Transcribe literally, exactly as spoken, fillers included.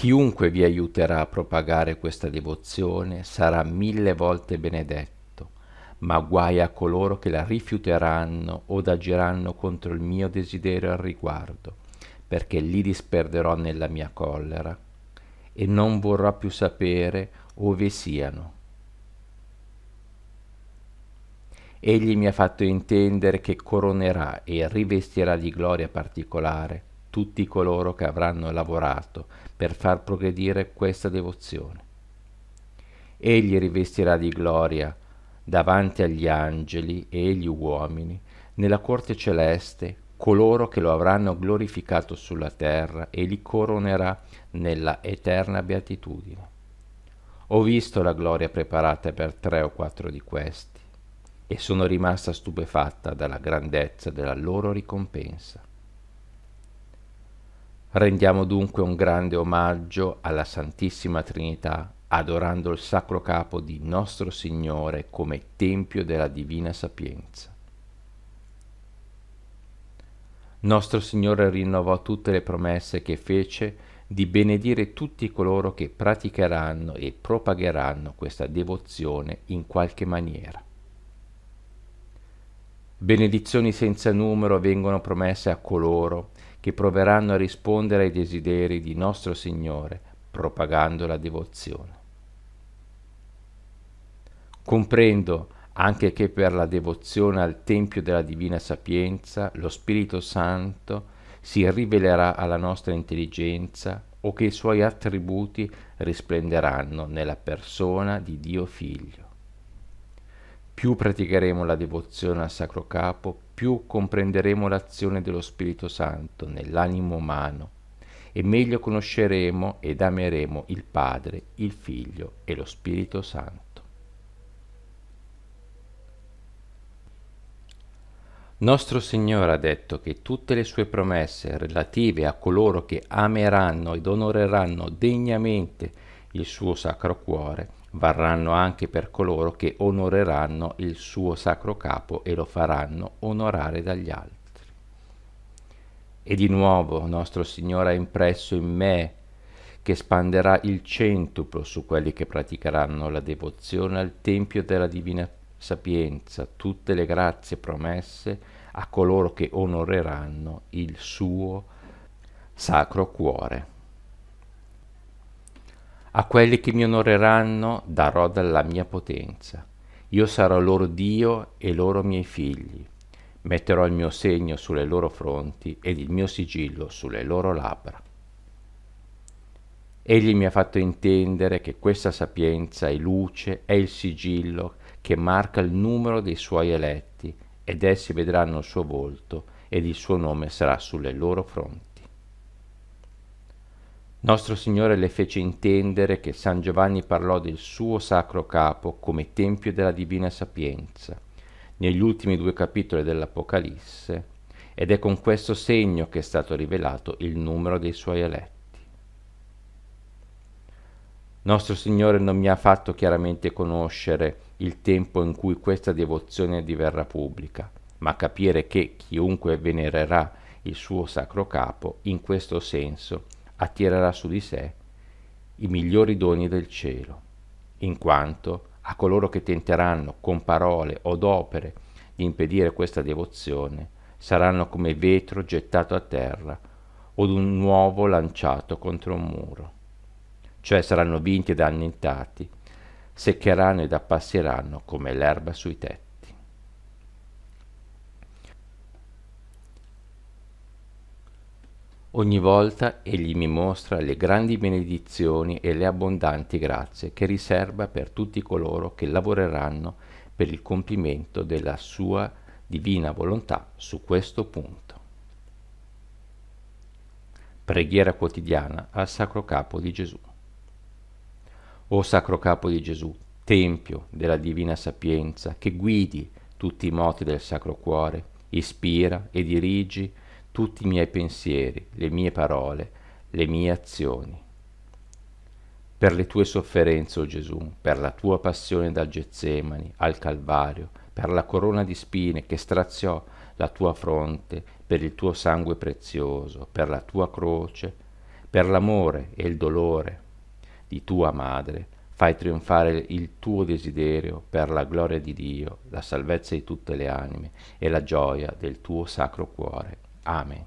Chiunque vi aiuterà a propagare questa devozione sarà mille volte benedetto, ma guai a coloro che la rifiuteranno o agiranno contro il mio desiderio al riguardo, perché li disperderò nella mia collera e non vorrò più sapere ove siano. Egli mi ha fatto intendere che coronerà e rivestirà di gloria particolare tutti coloro che avranno lavorato per far progredire questa devozione. Egli rivestirà di gloria davanti agli angeli e agli uomini nella corte celeste coloro che lo avranno glorificato sulla terra, e li coronerà nella eterna beatitudine. Ho visto la gloria preparata per tre o quattro di questi e sono rimasta stupefatta dalla grandezza della loro ricompensa. Rendiamo dunque un grande omaggio alla Santissima Trinità, adorando il Sacro Capo di nostro Signore come Tempio della Divina Sapienza. Nostro Signore rinnovò tutte le promesse che fece di benedire tutti coloro che praticheranno e propagheranno questa devozione in qualche maniera. Benedizioni senza numero vengono promesse a coloro che proveranno a rispondere ai desideri di nostro Signore, propagando la devozione. Comprendo anche che per la devozione al Tempio della Divina Sapienza lo Spirito Santo si rivelerà alla nostra intelligenza, o che i suoi attributi risplenderanno nella persona di Dio Figlio. Più praticheremo la devozione al Sacro Capo, più comprenderemo l'azione dello Spirito Santo nell'animo umano e meglio conosceremo ed ameremo il Padre, il Figlio e lo Spirito Santo. Nostro Signore ha detto che tutte le sue promesse relative a coloro che ameranno ed onoreranno degnamente il suo Sacro Cuore varranno anche per coloro che onoreranno il suo Sacro Capo e lo faranno onorare dagli altri. E di nuovo nostro Signore ha impresso in me che spanderà il centuplo su quelli che praticheranno la devozione al Tempio della Divina Sapienza, tutte le grazie promesse a coloro che onoreranno il suo Sacro Cuore. A quelli che mi onoreranno darò dalla mia potenza. Io sarò loro Dio e loro miei figli. Metterò il mio segno sulle loro fronti ed il mio sigillo sulle loro labbra. Egli mi ha fatto intendere che questa sapienza è luce, è il sigillo che marca il numero dei suoi eletti, ed essi vedranno il suo volto ed il suo nome sarà sulle loro fronti. Nostro Signore le fece intendere che San Giovanni parlò del suo Sacro Capo come Tempio della Divina Sapienza negli ultimi due capitoli dell'Apocalisse, ed è con questo segno che è stato rivelato il numero dei suoi eletti. Nostro Signore non mi ha fatto chiaramente conoscere il tempo in cui questa devozione diverrà pubblica, ma capire che chiunque venererà il suo Sacro Capo in questo senso attirerà su di sé i migliori doni del cielo, in quanto a coloro che tenteranno con parole o d'opere di impedire questa devozione saranno come vetro gettato a terra o un uovo lanciato contro un muro, cioè saranno vinti ed annientati, seccheranno ed appassiranno come l'erba sui tetti. Ogni volta egli mi mostra le grandi benedizioni e le abbondanti grazie che riserva per tutti coloro che lavoreranno per il compimento della sua divina volontà su questo punto. Preghiera quotidiana al Sacro Capo di Gesù. O Sacro Capo di Gesù, Tempio della Divina Sapienza, che guidi tutti i moti del Sacro Cuore, ispira e dirigi tutti i miei pensieri, le mie parole, le mie azioni. Per le tue sofferenze, o Gesù, per la tua passione dal Getsemani al Calvario, per la corona di spine che straziò la tua fronte, per il tuo sangue prezioso, per la tua croce, Per l'amore e il dolore di tua madre, fai trionfare il tuo desiderio per la gloria di Dio, la salvezza di tutte le anime e la gioia del tuo sacro cuore. Amen.